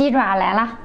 鸡爪来了。